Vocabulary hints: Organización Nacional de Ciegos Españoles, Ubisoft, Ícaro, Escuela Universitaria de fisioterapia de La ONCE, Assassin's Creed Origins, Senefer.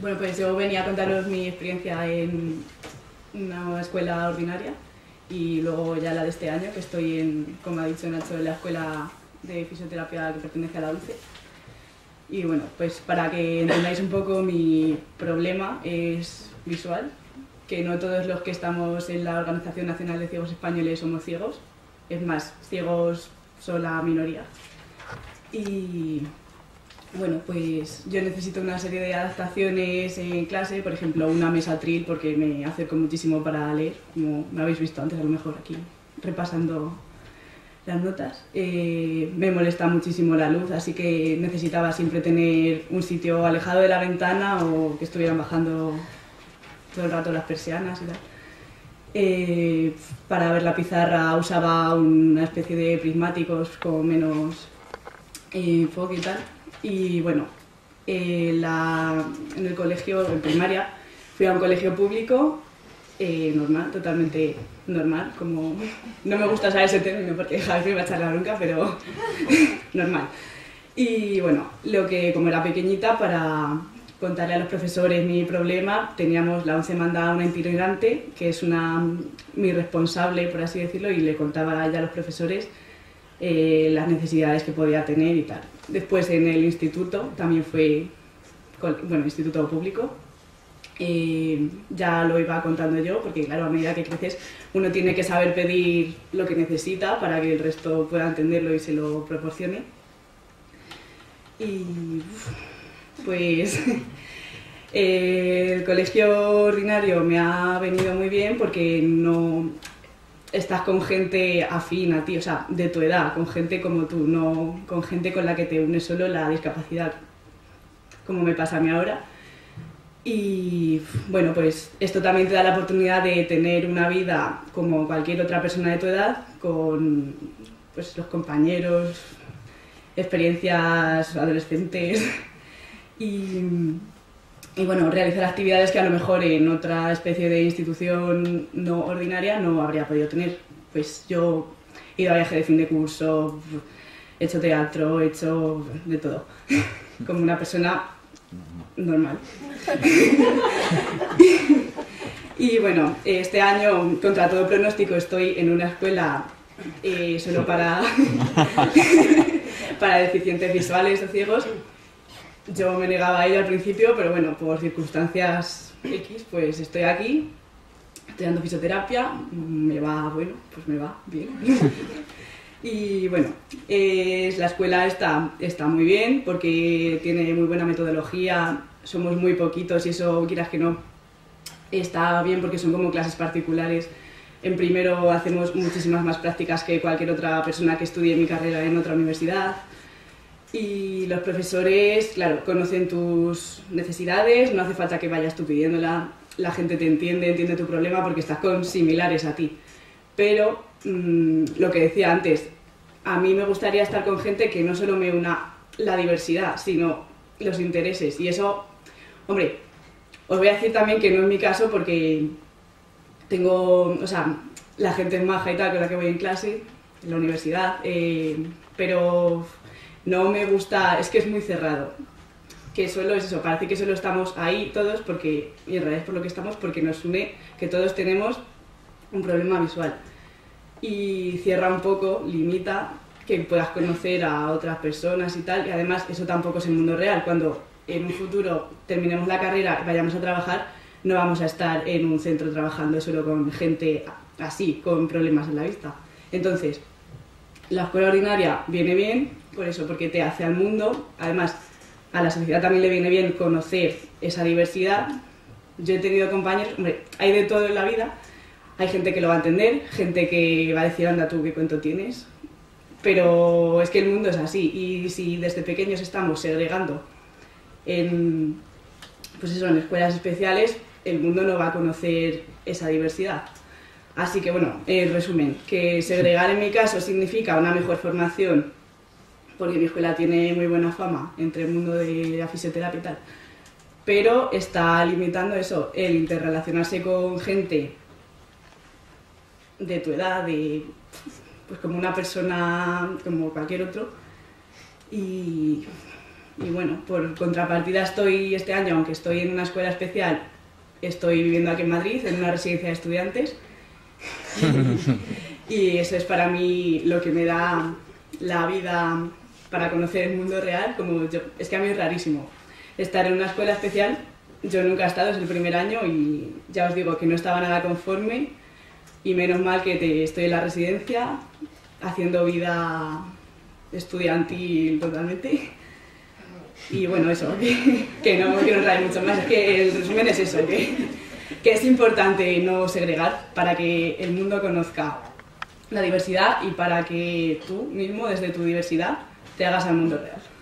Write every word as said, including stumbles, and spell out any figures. Bueno, pues yo venía a contaros mi experiencia en una escuela ordinaria y luego ya la de este año, que estoy, en, como ha dicho Nacho, en la Escuela de Fisioterapia que pertenece a la ONCE. Y bueno, pues para que entendáis un poco, mi problema es visual, que no todos los que estamos en la Organización Nacional de Ciegos Españoles somos ciegos, es más, ciegos son la minoría. Y bueno, pues yo necesito una serie de adaptaciones en clase, por ejemplo, una mesa tril, porque me acerco muchísimo para leer, como me habéis visto antes a lo mejor aquí repasando las notas. Eh, me molesta muchísimo la luz, así que necesitaba siempre tener un sitio alejado de la ventana o que estuvieran bajando todo el rato las persianas y tal. Eh, para ver la pizarra usaba una especie de prismáticos con menos eh, foco y tal. Y bueno, eh, la, en el colegio, en primaria, fui a un colegio público eh, normal, totalmente normal, como no me gusta usar ese término porque Javi me va a echar la bronca, pero normal. Y bueno, lo que como era pequeñita, para contarle a los profesores mi problema, teníamos la ONCE mandada una itinerante, que es una mi responsable, por así decirlo, y le contaba a ella a los profesores Eh, las necesidades que podía tener y tal. Después en el instituto, también fue, bueno, instituto público, eh, ya lo iba contando yo, porque claro, a medida que creces uno tiene que saber pedir lo que necesita para que el resto pueda entenderlo y se lo proporcione. Y pues eh, el colegio ordinario me ha venido muy bien porque no estás con gente afín a ti, o sea, de tu edad, con gente como tú, no con gente con la que te une solo la discapacidad, como me pasa a mí ahora. Y bueno, pues esto también te da la oportunidad de tener una vida como cualquier otra persona de tu edad, con pues, los compañeros, experiencias adolescentes y, y bueno, realizar actividades que a lo mejor en otra especie de institución no ordinaria no habría podido tener. Pues yo he ido a viaje de fin de curso, he hecho teatro, he hecho de todo, como una persona normal. Y bueno, este año, contra todo pronóstico, estoy en una escuela eh, solo para, para deficientes visuales o ciegos. Yo me negaba a ello al principio, pero bueno, por circunstancias X, pues estoy aquí, estoy dando fisioterapia, me va, bueno, pues me va bien. Y bueno, eh, la escuela está, está muy bien porque tiene muy buena metodología, somos muy poquitos y eso, quieras que no, está bien porque son como clases particulares. En primero hacemos muchísimas más prácticas que cualquier otra persona que estudie mi carrera en otra universidad. Y los profesores, claro, conocen tus necesidades, no hace falta que vayas tú pidiéndola, la gente te entiende, entiende tu problema porque estás con similares a ti. Pero, mmm, lo que decía antes, a mí me gustaría estar con gente que no solo me una la diversidad, sino los intereses. Y eso, hombre, os voy a decir también que no es mi caso porque tengo, o sea, la gente es maja y tal, con la que voy en clase, en la universidad, eh, pero no me gusta, es que es muy cerrado, que solo es eso, parece que solo estamos ahí todos, porque, y en realidad es por lo que estamos, porque nos une que todos tenemos un problema visual. Y cierra un poco, limita que puedas conocer a otras personas y tal, y además eso tampoco es el mundo real. Cuando en un futuro terminemos la carrera y vayamos a trabajar, no vamos a estar en un centro trabajando solo con gente así, con problemas en la vista. Entonces, la escuela ordinaria viene bien, por eso, porque te hace al mundo, además a la sociedad también le viene bien conocer esa diversidad. Yo he tenido compañeros, hombre, hay de todo en la vida, hay gente que lo va a entender, gente que va a decir, anda tú, qué cuento tienes, pero es que el mundo es así y si desde pequeños estamos segregando en, pues eso, en escuelas especiales, el mundo no va a conocer esa diversidad. Así que bueno, en resumen, que segregar en mi caso significa una mejor formación, porque mi escuela tiene muy buena fama entre el mundo de la fisioterapia y tal, pero está limitando eso, el interrelacionarse con gente de tu edad, de, pues como una persona, como cualquier otro, y Y bueno, por contrapartida estoy este año, aunque estoy en una escuela especial, estoy viviendo aquí en Madrid, en una residencia de estudiantes. Y eso es para mí lo que me da la vida para conocer el mundo real. Como yo, es que a mí es rarísimo estar en una escuela especial. Yo nunca he estado, es el primer año y ya os digo que no estaba nada conforme. Y menos mal que te, estoy en la residencia haciendo vida estudiantil totalmente. Y bueno, eso, que, que no quiero entrar mucho más, es que el resumen es eso, que, que es importante no segregar para que el mundo conozca la diversidad y para que tú mismo, desde tu diversidad, te hagas al mundo real.